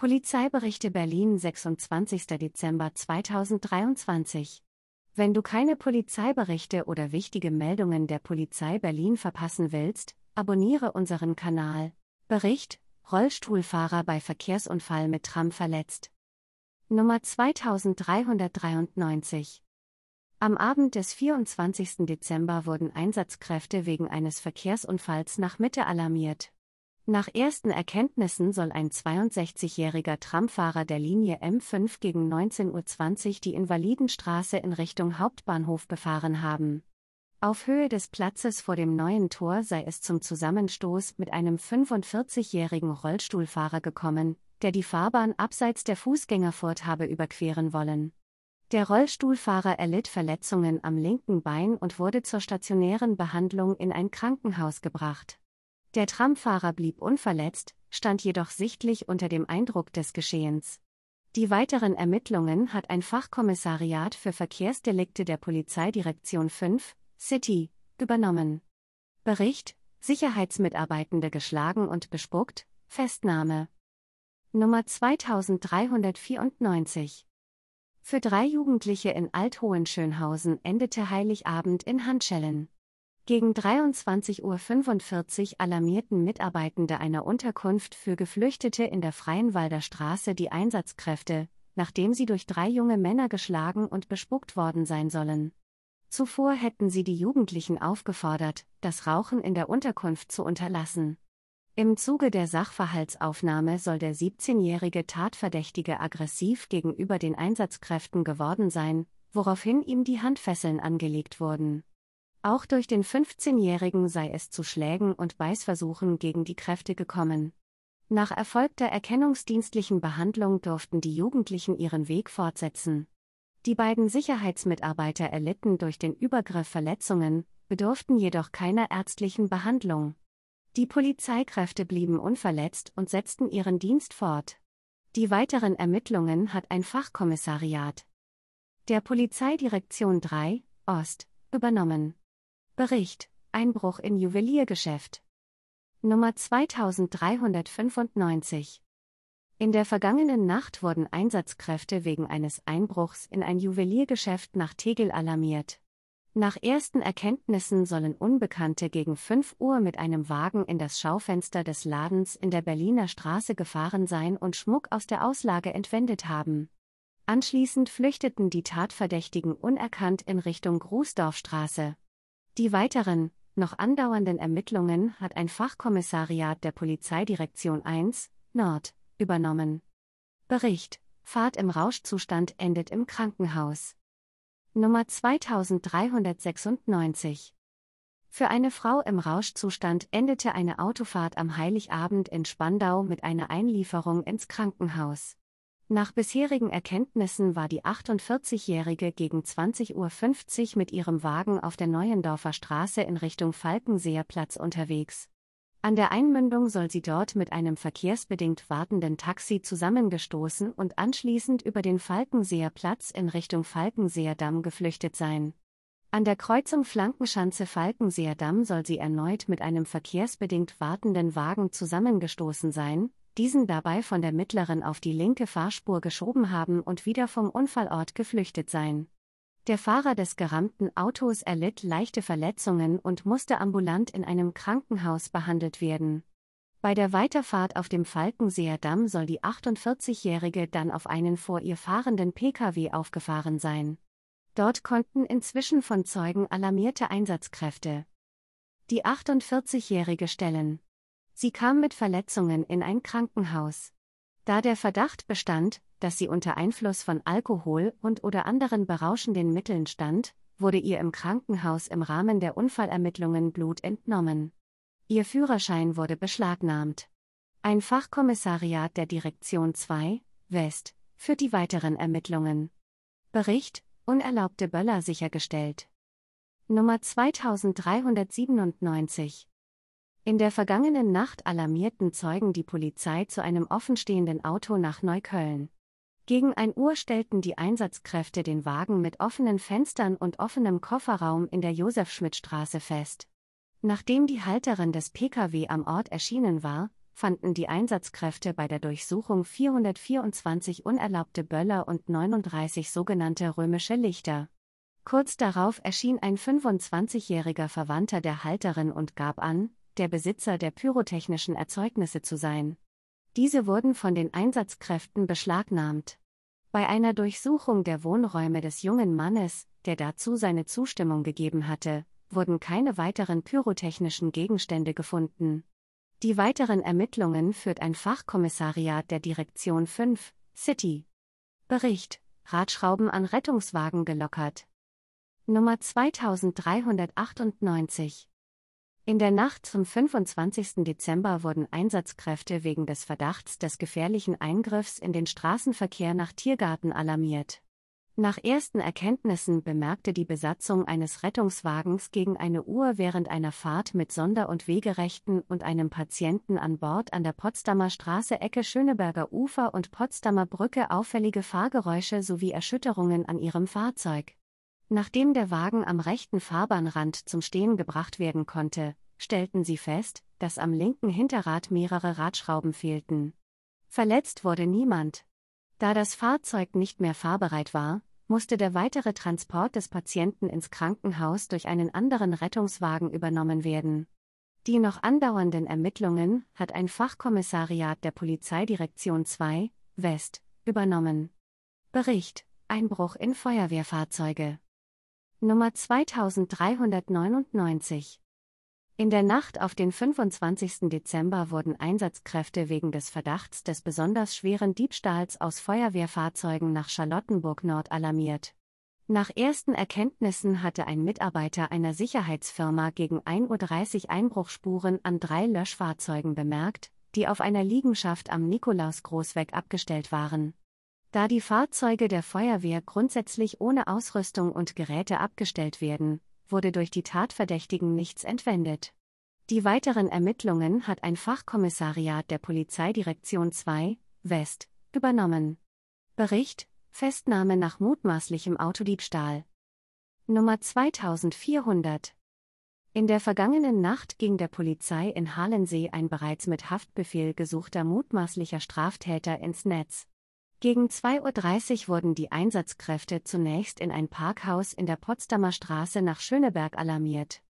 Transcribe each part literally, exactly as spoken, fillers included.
Polizeiberichte Berlin, sechsundzwanzigster Dezember zweitausenddreiundzwanzig. Wenn du keine Polizeiberichte oder wichtige Meldungen der Polizei Berlin verpassen willst, abonniere unseren Kanal. Bericht: Rollstuhlfahrer bei Verkehrsunfall mit Tram verletzt. Nummer zweitausenddreihundertdreiundneunzig. Am Abend des vierundzwanzigsten Dezember wurden Einsatzkräfte wegen eines Verkehrsunfalls nach Mitte alarmiert. Nach ersten Erkenntnissen soll ein zweiundsechzigjähriger Tramfahrer der Linie M fünf gegen neunzehn Uhr zwanzig die Invalidenstraße in Richtung Hauptbahnhof befahren haben. Auf Höhe des Platzes vor dem neuen Tor sei es zum Zusammenstoß mit einem fünfundvierzigjährigen Rollstuhlfahrer gekommen, der die Fahrbahn abseits der Fußgängerfurt habe überqueren wollen. Der Rollstuhlfahrer erlitt Verletzungen am linken Bein und wurde zur stationären Behandlung in ein Krankenhaus gebracht. Der Tramfahrer blieb unverletzt, stand jedoch sichtlich unter dem Eindruck des Geschehens. Die weiteren Ermittlungen hat ein Fachkommissariat für Verkehrsdelikte der Polizeidirektion fünf, City, übernommen. Bericht: Sicherheitsmitarbeitende geschlagen und bespuckt, Festnahme. Nummer zweitausenddreihundertvierundneunzig. Für drei Jugendliche in Alt-Hohenschönhausen endete Heiligabend in Handschellen. Gegen dreiundzwanzig Uhr fünfundvierzig alarmierten Mitarbeitende einer Unterkunft für Geflüchtete in der Freienwalder Straße die Einsatzkräfte, nachdem sie durch drei junge Männer geschlagen und bespuckt worden sein sollen. Zuvor hätten sie die Jugendlichen aufgefordert, das Rauchen in der Unterkunft zu unterlassen. Im Zuge der Sachverhaltsaufnahme soll der siebzehnjährige Tatverdächtige aggressiv gegenüber den Einsatzkräften geworden sein, woraufhin ihm die Handfesseln angelegt wurden. Auch durch den fünfzehnjährigen sei es zu Schlägen und Beißversuchen gegen die Kräfte gekommen. Nach erfolgter erkennungsdienstlichen Behandlung durften die Jugendlichen ihren Weg fortsetzen. Die beiden Sicherheitsmitarbeiter erlitten durch den Übergriff Verletzungen, bedurften jedoch keiner ärztlichen Behandlung. Die Polizeikräfte blieben unverletzt und setzten ihren Dienst fort. Die weiteren Ermittlungen hat ein Fachkommissariat der Polizeidirektion drei, Ost, übernommen. Bericht: Einbruch in Juweliergeschäft. Nummer zweitausenddreihundertfünfundneunzig. In der vergangenen Nacht wurden Einsatzkräfte wegen eines Einbruchs in ein Juweliergeschäft nach Tegel alarmiert. Nach ersten Erkenntnissen sollen Unbekannte gegen fünf Uhr mit einem Wagen in das Schaufenster des Ladens in der Berliner Straße gefahren sein und Schmuck aus der Auslage entwendet haben. Anschließend flüchteten die Tatverdächtigen unerkannt in Richtung Grusdorfstraße. Die weiteren, noch andauernden Ermittlungen hat ein Fachkommissariat der Polizeidirektion eins, Nord, übernommen. Bericht: Fahrt im Rauschzustand endet im Krankenhaus. Nummer zweitausenddreihundertsechsundneunzig. Für eine Frau im Rauschzustand endete eine Autofahrt am Heiligabend in Spandau mit einer Einlieferung ins Krankenhaus. Nach bisherigen Erkenntnissen war die achtundvierzigjährige gegen zwanzig Uhr fünfzig mit ihrem Wagen auf der Neuendorfer Straße in Richtung Falkenseerplatz unterwegs. An der Einmündung soll sie dort mit einem verkehrsbedingt wartenden Taxi zusammengestoßen und anschließend über den Falkenseerplatz in Richtung Falkenseerdamm geflüchtet sein. An der Kreuzung Flankenschanze-Falkenseerdamm soll sie erneut mit einem verkehrsbedingt wartenden Wagen zusammengestoßen sein, diesen dabei von der mittleren auf die linke Fahrspur geschoben haben und wieder vom Unfallort geflüchtet sein. Der Fahrer des gerammten Autos erlitt leichte Verletzungen und musste ambulant in einem Krankenhaus behandelt werden. Bei der Weiterfahrt auf dem Falkenseerdamm soll die achtundvierzigjährige dann auf einen vor ihr fahrenden P K W aufgefahren sein. Dort konnten inzwischen von Zeugen alarmierte Einsatzkräfte die achtundvierzigjährige stellen. Sie kam mit Verletzungen in ein Krankenhaus. Da der Verdacht bestand, dass sie unter Einfluss von Alkohol und oder anderen berauschenden Mitteln stand, wurde ihr im Krankenhaus im Rahmen der Unfallermittlungen Blut entnommen. Ihr Führerschein wurde beschlagnahmt. Ein Fachkommissariat der Direktion zwei, West, führt die weiteren Ermittlungen. Bericht: Unerlaubte Böller sichergestellt. Nummer zweitausenddreihundertsiebenundneunzig. In der vergangenen Nacht alarmierten Zeugen die Polizei zu einem offenstehenden Auto nach Neukölln. Gegen ein Uhr stellten die Einsatzkräfte den Wagen mit offenen Fenstern und offenem Kofferraum in der Josef-Schmidt-Straße fest. Nachdem die Halterin des P K W am Ort erschienen war, fanden die Einsatzkräfte bei der Durchsuchung vierhundertvierundzwanzig unerlaubte Böller und neununddreißig sogenannte römische Lichter. Kurz darauf erschien ein fünfundzwanzigjähriger Verwandter der Halterin und gab an, der Besitzer der pyrotechnischen Erzeugnisse zu sein. Diese wurden von den Einsatzkräften beschlagnahmt. Bei einer Durchsuchung der Wohnräume des jungen Mannes, der dazu seine Zustimmung gegeben hatte, wurden keine weiteren pyrotechnischen Gegenstände gefunden. Die weiteren Ermittlungen führt ein Fachkommissariat der Direktion fünf, City. Bericht: Radschrauben an Rettungswagen gelockert. Nummer zweitausenddreihundertachtundneunzig. In der Nacht zum fünfundzwanzigsten Dezember wurden Einsatzkräfte wegen des Verdachts des gefährlichen Eingriffs in den Straßenverkehr nach Tiergarten alarmiert. Nach ersten Erkenntnissen bemerkte die Besatzung eines Rettungswagens gegen eine Uhr während einer Fahrt mit Sonder- und Wegerechten und einem Patienten an Bord an der Potsdamer Straße Ecke Schöneberger Ufer und Potsdamer Brücke auffällige Fahrgeräusche sowie Erschütterungen an ihrem Fahrzeug. Nachdem der Wagen am rechten Fahrbahnrand zum Stehen gebracht werden konnte, stellten sie fest, dass am linken Hinterrad mehrere Radschrauben fehlten. Verletzt wurde niemand. Da das Fahrzeug nicht mehr fahrbereit war, musste der weitere Transport des Patienten ins Krankenhaus durch einen anderen Rettungswagen übernommen werden. Die noch andauernden Ermittlungen hat ein Fachkommissariat der Polizeidirektion zwei, West, übernommen. Bericht: Einbruch in Feuerwehrfahrzeuge. Nummer zweitausenddreihundertneunundneunzig. In der Nacht auf den fünfundzwanzigsten Dezember wurden Einsatzkräfte wegen des Verdachts des besonders schweren Diebstahls aus Feuerwehrfahrzeugen nach Charlottenburg-Nord alarmiert. Nach ersten Erkenntnissen hatte ein Mitarbeiter einer Sicherheitsfirma gegen ein Uhr dreißig Einbruchsspuren an drei Löschfahrzeugen bemerkt, die auf einer Liegenschaft am Nikolaus-Großweg abgestellt waren. Da die Fahrzeuge der Feuerwehr grundsätzlich ohne Ausrüstung und Geräte abgestellt werden, wurde durch die Tatverdächtigen nichts entwendet. Die weiteren Ermittlungen hat ein Fachkommissariat der Polizeidirektion zwei, West, übernommen. Bericht: Festnahme nach mutmaßlichem Autodiebstahl. Nummer zweitausendvierhundert. In der vergangenen Nacht ging der Polizei in Halensee ein bereits mit Haftbefehl gesuchter mutmaßlicher Straftäter ins Netz. Gegen zwei Uhr dreißig wurden die Einsatzkräfte zunächst in ein Parkhaus in der Potsdamer Straße nach Schöneberg alarmiert.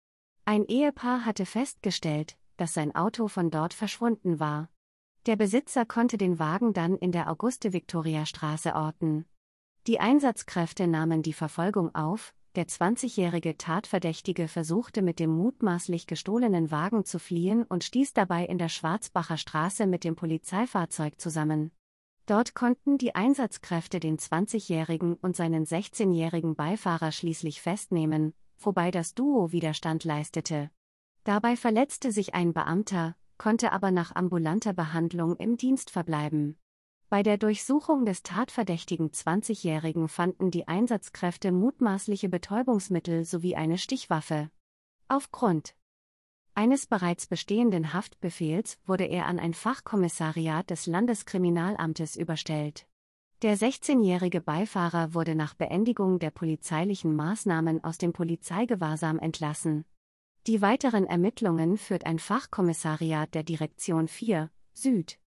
Ein Ehepaar hatte festgestellt, dass sein Auto von dort verschwunden war. Der Besitzer konnte den Wagen dann in der Auguste-Victoria-Straße orten. Die Einsatzkräfte nahmen die Verfolgung auf, der zwanzigjährige Tatverdächtige versuchte mit dem mutmaßlich gestohlenen Wagen zu fliehen und stieß dabei in der Schwarzbacher Straße mit dem Polizeifahrzeug zusammen. Dort konnten die Einsatzkräfte den zwanzigjährigen und seinen sechzehnjährigen Beifahrer schließlich festnehmen, wobei das Duo Widerstand leistete. Dabei verletzte sich ein Beamter, konnte aber nach ambulanter Behandlung im Dienst verbleiben. Bei der Durchsuchung des tatverdächtigen zwanzigjährigen fanden die Einsatzkräfte mutmaßliche Betäubungsmittel sowie eine Stichwaffe. Aufgrund eines bereits bestehenden Haftbefehls wurde er an ein Fachkommissariat des Landeskriminalamtes überstellt. Der sechzehnjährige Beifahrer wurde nach Beendigung der polizeilichen Maßnahmen aus dem Polizeigewahrsam entlassen. Die weiteren Ermittlungen führt ein Fachkommissariat der Direktion vier, Süd.